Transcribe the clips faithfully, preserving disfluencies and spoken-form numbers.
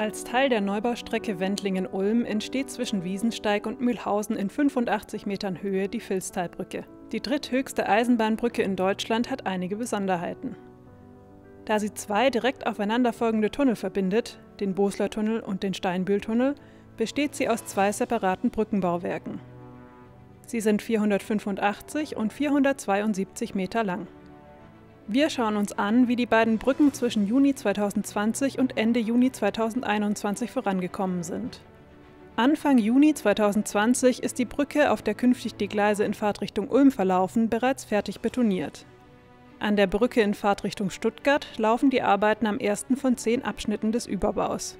Als Teil der Neubaustrecke Wendlingen–Ulm entsteht zwischen Wiesensteig und Mühlhausen in fünfundachtzig Metern Höhe die Filstalbrücke. Die dritthöchste Eisenbahnbrücke in Deutschland hat einige Besonderheiten. Da sie zwei direkt aufeinanderfolgende Tunnel verbindet, den Boslertunnel und den Steinbühltunnel, besteht sie aus zwei separaten Brückenbauwerken. Sie sind vierhundertfünfundachtzig und vierhundertzweiundsiebzig Meter lang. Wir schauen uns an, wie die beiden Brücken zwischen Juni zweitausendzwanzig und Ende Juni zweitausendeinundzwanzig vorangekommen sind. Anfang Juni zweitausendzwanzig ist die Brücke, auf der künftig die Gleise in Fahrtrichtung Ulm verlaufen, bereits fertig betoniert. An der Brücke in Fahrtrichtung Stuttgart laufen die Arbeiten am ersten von zehn Abschnitten des Überbaus.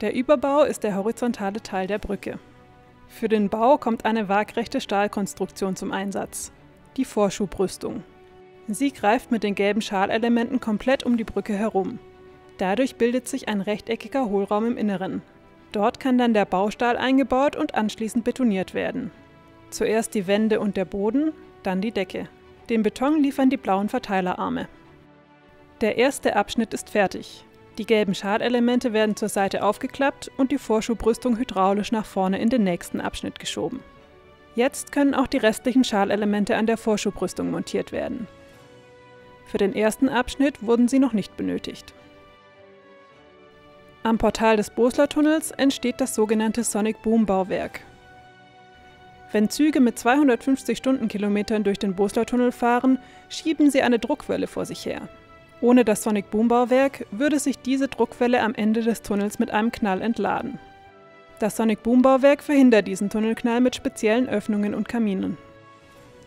Der Überbau ist der horizontale Teil der Brücke. Für den Bau kommt eine waagrechte Stahlkonstruktion zum Einsatz, die Vorschubrüstung. Sie greift mit den gelben Schalelementen komplett um die Brücke herum. Dadurch bildet sich ein rechteckiger Hohlraum im Inneren. Dort kann dann der Baustahl eingebaut und anschließend betoniert werden. Zuerst die Wände und der Boden, dann die Decke. Den Beton liefern die blauen Verteilerarme. Der erste Abschnitt ist fertig. Die gelben Schadelemente werden zur Seite aufgeklappt und die Vorschubrüstung hydraulisch nach vorne in den nächsten Abschnitt geschoben. Jetzt können auch die restlichen Schadelemente an der Vorschubrüstung montiert werden. Für den ersten Abschnitt wurden sie noch nicht benötigt. Am Portal des Boslertunnels entsteht das sogenannte Sonic Boom Bauwerk. Wenn Züge mit zweihundertfünfzig Stundenkilometern durch den Boslertunnel fahren, schieben sie eine Druckwelle vor sich her. Ohne das Sonic Boom Bauwerk würde sich diese Druckwelle am Ende des Tunnels mit einem Knall entladen. Das Sonic Boom Bauwerk verhindert diesen Tunnelknall mit speziellen Öffnungen und Kaminen.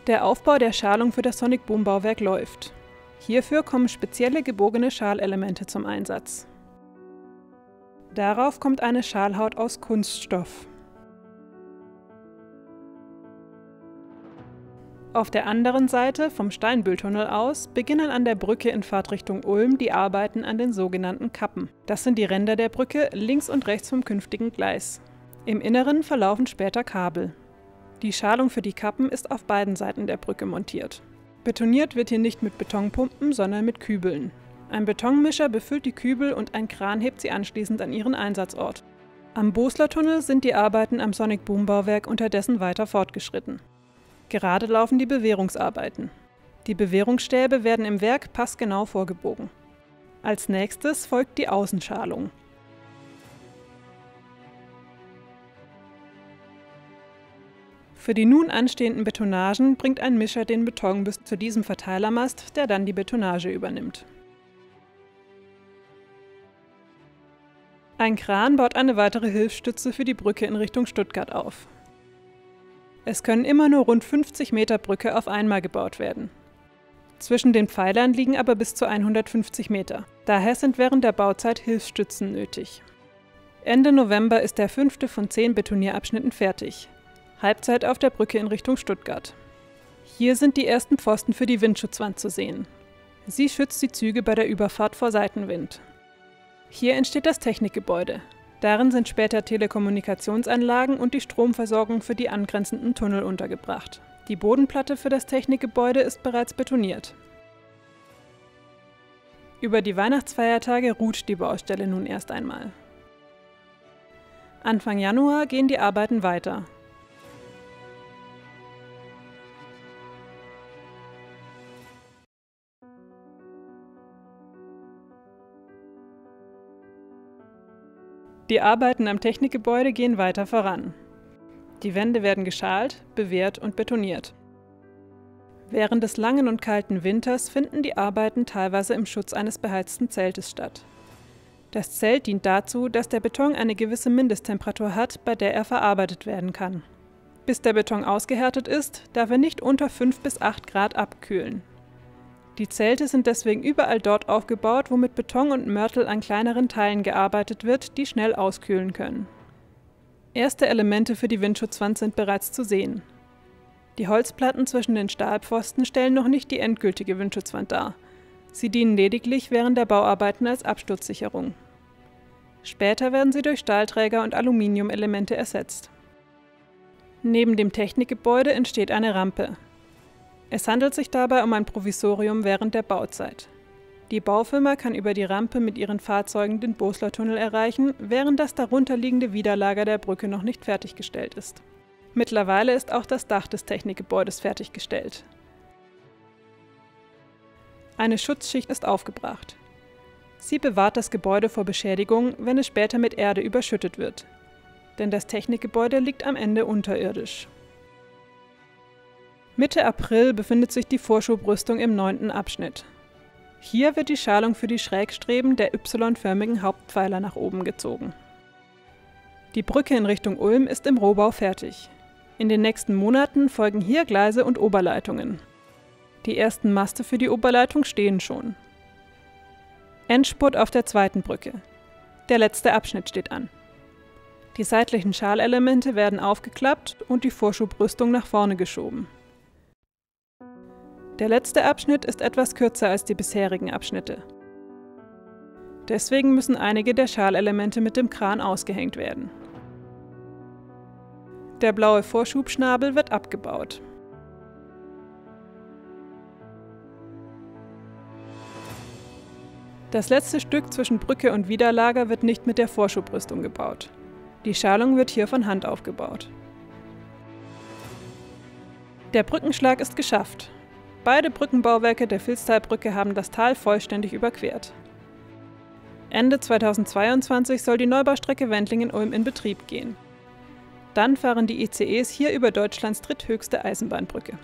Der Aufbau der Schalung für das Sonic Boom Bauwerk läuft. Hierfür kommen spezielle gebogene Schalelemente zum Einsatz. Darauf kommt eine Schalhaut aus Kunststoff. Auf der anderen Seite, vom Steinbühltunnel aus, beginnen an der Brücke in Fahrtrichtung Ulm die Arbeiten an den sogenannten Kappen. Das sind die Ränder der Brücke links und rechts vom künftigen Gleis. Im Inneren verlaufen später Kabel. Die Schalung für die Kappen ist auf beiden Seiten der Brücke montiert. Betoniert wird hier nicht mit Betonpumpen, sondern mit Kübeln. Ein Betonmischer befüllt die Kübel und ein Kran hebt sie anschließend an ihren Einsatzort. Am Boslertunnel sind die Arbeiten am Sonic Boom Bauwerk unterdessen weiter fortgeschritten. Gerade laufen die Bewehrungsarbeiten. Die Bewehrungsstäbe werden im Werk passgenau vorgebogen. Als nächstes folgt die Außenschalung. Für die nun anstehenden Betonagen bringt ein Mischer den Beton bis zu diesem Verteilermast, der dann die Betonage übernimmt. Ein Kran baut eine weitere Hilfsstütze für die Brücke in Richtung Stuttgart auf. Es können immer nur rund fünfzig Meter Brücke auf einmal gebaut werden. Zwischen den Pfeilern liegen aber bis zu hundertfünfzig Meter. Daher sind während der Bauzeit Hilfsstützen nötig. Ende November ist der fünfte von zehn Betonierabschnitten fertig. Halbzeit auf der Brücke in Richtung Stuttgart. Hier sind die ersten Pfosten für die Windschutzwand zu sehen. Sie schützt die Züge bei der Überfahrt vor Seitenwind. Hier entsteht das Technikgebäude. Darin sind später Telekommunikationsanlagen und die Stromversorgung für die angrenzenden Tunnel untergebracht. Die Bodenplatte für das Technikgebäude ist bereits betoniert. Über die Weihnachtsfeiertage ruht die Baustelle nun erst einmal. Anfang Januar gehen die Arbeiten weiter. Die Arbeiten am Technikgebäude gehen weiter voran. Die Wände werden geschalt, bewehrt und betoniert. Während des langen und kalten Winters finden die Arbeiten teilweise im Schutz eines beheizten Zeltes statt. Das Zelt dient dazu, dass der Beton eine gewisse Mindesttemperatur hat, bei der er verarbeitet werden kann. Bis der Beton ausgehärtet ist, darf er nicht unter fünf bis acht Grad abkühlen. Die Zelte sind deswegen überall dort aufgebaut, wo mit Beton und Mörtel an kleineren Teilen gearbeitet wird, die schnell auskühlen können. Erste Elemente für die Windschutzwand sind bereits zu sehen. Die Holzplatten zwischen den Stahlpfosten stellen noch nicht die endgültige Windschutzwand dar. Sie dienen lediglich während der Bauarbeiten als Absturzsicherung. Später werden sie durch Stahlträger und Aluminiumelemente ersetzt. Neben dem Technikgebäude entsteht eine Rampe. Es handelt sich dabei um ein Provisorium während der Bauzeit. Die Baufirma kann über die Rampe mit ihren Fahrzeugen den Boslertunnel erreichen, während das darunterliegende Widerlager der Brücke noch nicht fertiggestellt ist. Mittlerweile ist auch das Dach des Technikgebäudes fertiggestellt. Eine Schutzschicht ist aufgebracht. Sie bewahrt das Gebäude vor Beschädigung, wenn es später mit Erde überschüttet wird. Denn das Technikgebäude liegt am Ende unterirdisch. Mitte April befindet sich die Vorschubrüstung im neunten Abschnitt. Hier wird die Schalung für die Schrägstreben der Y-förmigen Hauptpfeiler nach oben gezogen. Die Brücke in Richtung Ulm ist im Rohbau fertig. In den nächsten Monaten folgen hier Gleise und Oberleitungen. Die ersten Maste für die Oberleitung stehen schon. Endspurt auf der zweiten Brücke. Der letzte Abschnitt steht an. Die seitlichen Schalelemente werden aufgeklappt und die Vorschubrüstung nach vorne geschoben. Der letzte Abschnitt ist etwas kürzer als die bisherigen Abschnitte. Deswegen müssen einige der Schalelemente mit dem Kran ausgehängt werden. Der blaue Vorschubschnabel wird abgebaut. Das letzte Stück zwischen Brücke und Widerlager wird nicht mit der Vorschubrüstung gebaut. Die Schalung wird hier von Hand aufgebaut. Der Brückenschlag ist geschafft. Beide Brückenbauwerke der Filstalbrücke haben das Tal vollständig überquert. Ende zweitausendzweiundzwanzig soll die Neubaustrecke Wendlingen–Ulm in Betrieb gehen. Dann fahren die I C Es hier über Deutschlands dritthöchste Eisenbahnbrücke.